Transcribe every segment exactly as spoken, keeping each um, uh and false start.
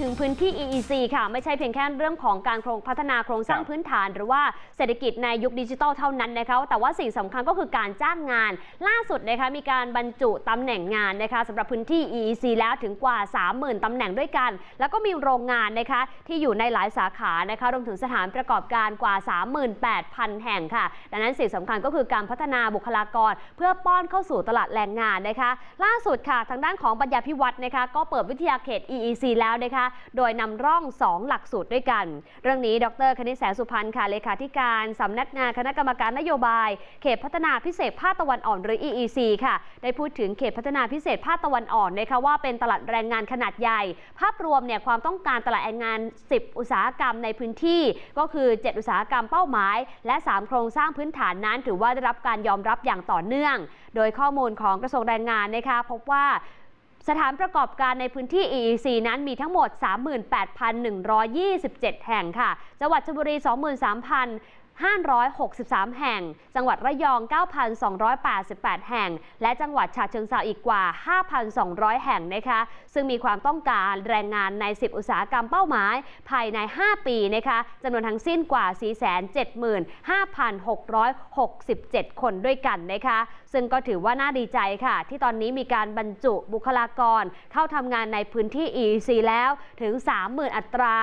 ถึงพื้นที่ อี อี ซี ค่ะไม่ใช่เพียงแค่เรื่องของการพัฒนาโครงสร้างพื้นฐานหรือว่าเศรษฐกิจในยุคดิจิทัลเท่านั้นนะคะแต่ว่าสิ่งสำคัญก็คือการจ้างงานล่าสุดนะคะมีการบรรจุตำแหน่งงานนะคะสำหรับพื้นที่ อี อี ซี แล้วถึงกว่า สามหมื่น ตำแหน่งด้วยกันแล้วก็มีโรงงานนะคะที่อยู่ในหลายสาขานะคะรวมถึงสถานประกอบการกว่า สามหมื่นแปดพัน แห่งค่ะดังนั้นสิ่งสำคัญก็คือการพัฒนาบุคลากรเพื่อป้อนเข้าสู่ตลาดแรงงานนะคะล่าสุดค่ะทางด้านของปัญญาพิวัฒน์นะคะก็เปิดวิทยาเขต อี อี ซี แล้วนะคะโดยนำร่องสองหลักสูตรด้วยกันเรื่องนี้ดร.คณิต แสงสุพรรณค่ะเลขาธิการสำนักงานคณะกรรมการนโยบายเขตพัฒนาพิเศษภาคตะวันออกหรือ อี อี ซี ค่ะได้พูดถึงเขตพัฒนาพิเศษภาคตะวันออกนะคะว่าเป็นตลาดแรงงานขนาดใหญ่ภาพรวมเนี่ยความต้องการตลาดแรงงานสิบอุตสาหกรรมในพื้นที่ก็คือเจ็ดอุตสาหกรรมเป้าหมายและสามโครงสร้างพื้นฐานนั้นถือว่าได้รับการยอมรับอย่างต่อเนื่องโดยข้อมูลของกระทรวงแรงงานนะคะพบว่าสถานประกอบการในพื้นที่ อี อี ซี นั้นมีทั้งหมด สามหมื่นแปดพันหนึ่งร้อยยี่สิบเจ็ด แห่งค่ะจังหวัดชลบุรี สองหมื่นสามพันห้าร้อยหกสิบสาม แห่งจังหวัดระยอง เก้าพันสองร้อยแปดสิบแปด แห่งและจังหวัดฉะเชิงเทราอีกกว่า ห้าพันสองร้อย แห่งนะคะซึ่งมีความต้องการแรงงานในสิบอุตสาหกรรมเป้าหมายภายในห้าปีนะคะจำนวนทั้งสิ้นกว่า สี่แสนเจ็ดหมื่นห้าพันหกร้อยหกสิบเจ็ด คนด้วยกันนะคะซึ่งก็ถือว่าน่าดีใจค่ะที่ตอนนี้มีการบรรจุบุคลากรเข้าทำงานในพื้นที่ อี อี ซี แล้วถึง สามหมื่น อัตรา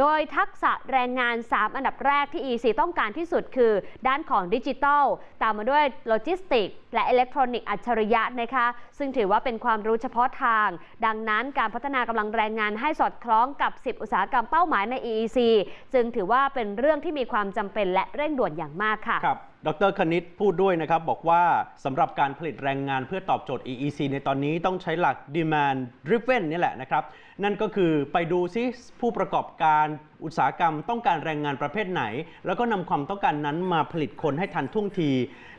โดยทักษะแรงงานสามอันดับแรกที่ อี ซี ต้องการที่สุดคือด้านของดิจิทัลตามมาด้วยโลจิสติกส์และอิเล็กทรอนิกส์อัจฉริยะนะคะซึ่งถือว่าเป็นความรู้เฉพาะทางดังนั้นการพัฒนากำลังแรงงานให้สอดคล้องกับสิบอุตสาหกรรมเป้าหมายใน อี อี ซี จึงถือว่าเป็นเรื่องที่มีความจำเป็นและเร่งด่วนอย่างมากค่ะครับดร.คณิตพูดด้วยนะครับบอกว่าสำหรับการผลิตแรงงานเพื่อตอบโจทย์ อี อี ซี ในตอนนี้ต้องใช้หลัก Demand Driven นี่แหละนะครับนั่นก็คือไปดูซิผู้ประกอบการอุตสาหกรรมต้องการแรงงานประเภทไหนแล้วก็นำความต้องการนั้นมาผลิตคนให้ทันท่วงที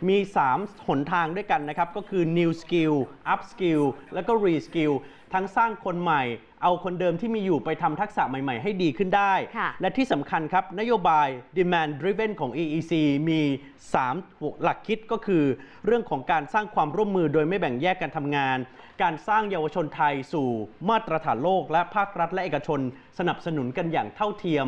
มีสามหนทางด้วยกันนะครับก็คือ New Skill Up Skill แล้วก็ Re Skill ทั้งสร้างคนใหม่เอาคนเดิมที่มีอยู่ไปทำทักษะใหม่ๆให้ดีขึ้นได้และที่สำคัญครับนโยบาย Demand Driven ของ อี อี ซี มีสามหลักคิดก็คือเรื่องของการสร้างความร่วมมือโดยไม่แบ่งแยกการทำงานการสร้างเยาวชนไทยสู่มาตรฐานโลกและภาครัฐและเอกชนสนับสนุนกันอย่างเท่าเทียม